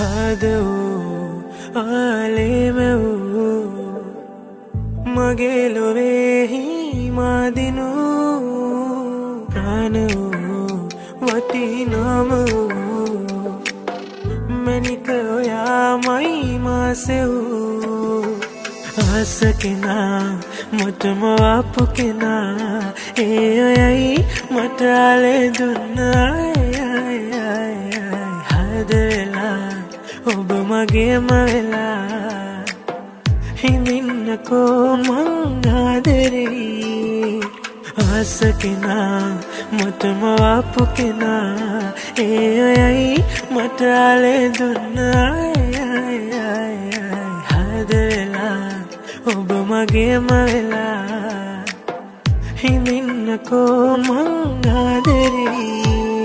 هادو عالمو مغيلو بهي مادينو برانو واتينامو منيكو يا ماي ماسو أسكينا متما وابكينا إياي متعلي دونا هادلا وبمجي ملا هنينكو منادري أسكينا متما وابكينا إياي متعلي دونا هادلا وبمجي ملا هنينكو منادري.